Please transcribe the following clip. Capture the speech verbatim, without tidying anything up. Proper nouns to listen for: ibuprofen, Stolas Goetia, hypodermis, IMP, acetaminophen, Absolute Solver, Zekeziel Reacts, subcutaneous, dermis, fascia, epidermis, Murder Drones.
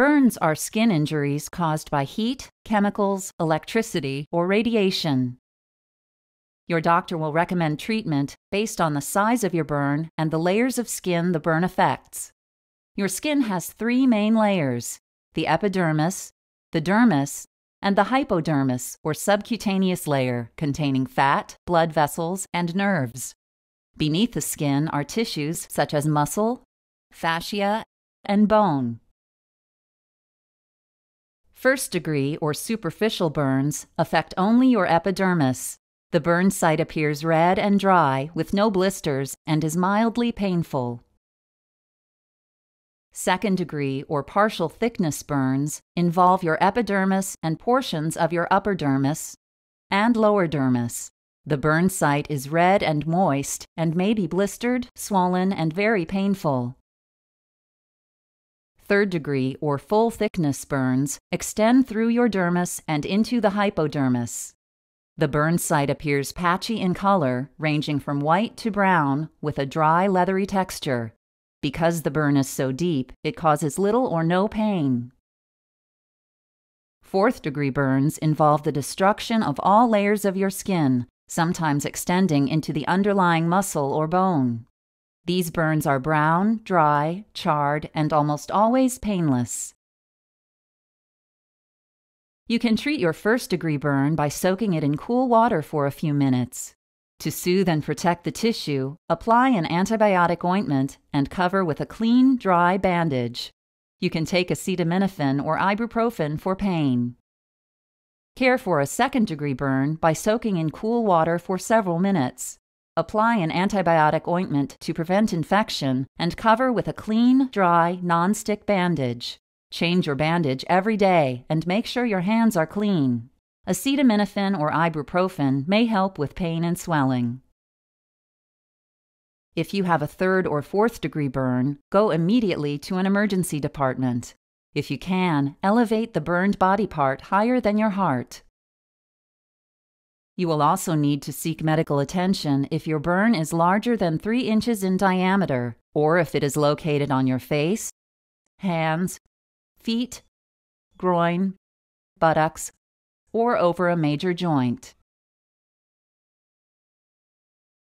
Burns are skin injuries caused by heat, chemicals, electricity, or radiation. Your doctor will recommend treatment based on the size of your burn and the layers of skin the burn affects. Your skin has three main layers: the epidermis, the dermis, and the hypodermis or subcutaneous layer containing fat, blood vessels, and nerves. Beneath the skin are tissues such as muscle, fascia, and bone. First-degree or superficial burns affect only your epidermis. The burn site appears red and dry with no blisters and is mildly painful. Second-degree or partial thickness burns involve your epidermis and portions of your upper dermis and lower dermis. The burn site is red and moist and may be blistered, swollen, and very painful. Third-degree or full-thickness burns extend through your dermis and into the hypodermis. The burn site appears patchy in color, ranging from white to brown, with a dry, leathery texture. Because the burn is so deep, it causes little or no pain. Fourth-degree burns involve the destruction of all layers of your skin, sometimes extending into the underlying muscle or bone. These burns are brown, dry, charred, and almost always painless. You can treat your first-degree burn by soaking it in cool water for a few minutes. To soothe and protect the tissue, apply an antibiotic ointment and cover with a clean, dry bandage. You can take acetaminophen or ibuprofen for pain. Care for a second-degree burn by soaking in cool water for several minutes. Apply an antibiotic ointment to prevent infection and cover with a clean, dry, non-stick bandage. Change your bandage every day and make sure your hands are clean. Acetaminophen or ibuprofen may help with pain and swelling. If you have a third or fourth degree burn, go immediately to an emergency department. If you can, elevate the burned body part higher than your heart. You will also need to seek medical attention if your burn is larger than three inches in diameter, or if it is located on your face, hands, feet, groin, buttocks, or over a major joint.